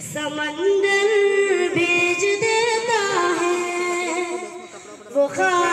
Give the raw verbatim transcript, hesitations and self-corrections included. समंदर भेज देता है वो।